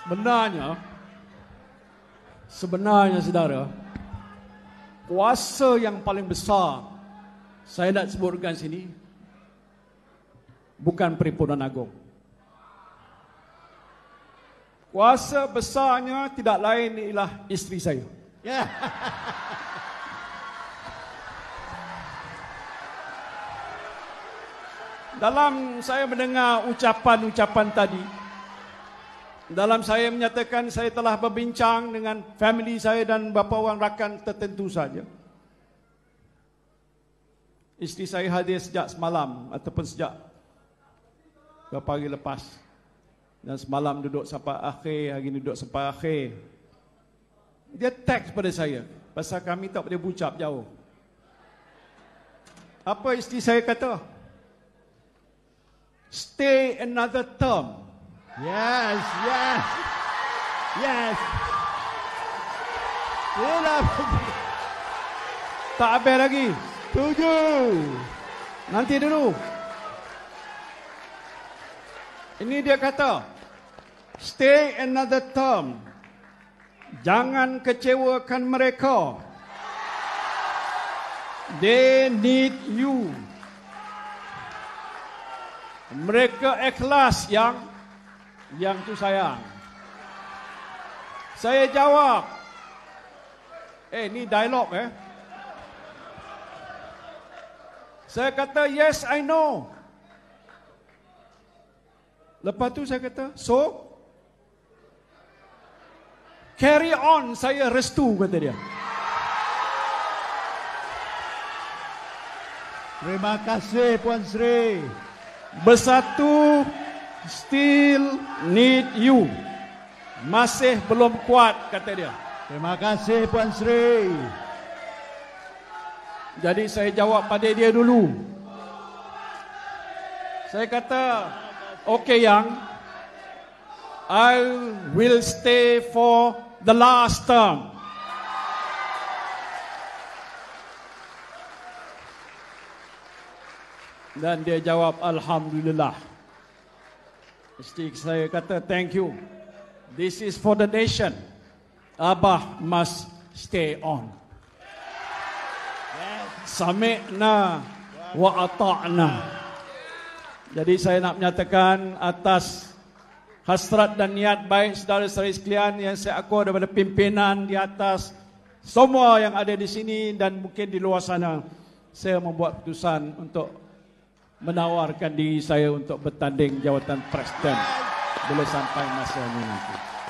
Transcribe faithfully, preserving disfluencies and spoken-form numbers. Sebenarnya, sebenarnya saudara, kuasa yang paling besar saya nak sebutkan sini bukan Perhimpunan Agung. Kuasa besarnya tidak lain ialah isteri saya. Ya. Yeah. Dalam saya mendengar ucapan-ucapan tadi, dalam saya menyatakan saya telah berbincang dengan family saya dan beberapa orang rakan tertentu saja. Isteri saya hadir sejak semalam ataupun sejak beberapa hari lepas. Dan semalam duduk sampai akhir, hari ini duduk sampai akhir. Dia teks pada saya, pasal kami tak boleh bucap jauh. Apa isteri saya kata? Stay another term. Yes, yes, yes. Tak habis lagi. Tujuh. Nanti dulu. Ini dia kata, stay another term. Jangan kecewakan mereka. They need you. Mereka ikhlas yang yang tu sayang. Saya jawab, eh ni dialog eh. Saya kata yes I know. Lepas tu saya kata so carry on, saya restu, kata dia. Terima kasih Puan Sri. Bersatu still need you. Masih belum kuat, kata dia. Terima kasih Puan Sri. Jadi saya jawab pada dia dulu. Saya kata, okay yang, I will stay for the last term. Dan dia jawab alhamdulillah. Isteri saya kata thank you. This is for the nation. Abah must stay on. Sami'na wa ata'na. Jadi saya nak menyatakan atas hasrat dan niat baik saudara-saudari sekalian yang saya akur daripada pimpinan di atas, semua yang ada di sini dan mungkin di luar sana, saya membuat keputusan untuk menawarkan diri saya untuk bertanding jawatan presiden bila sampai masanya nanti.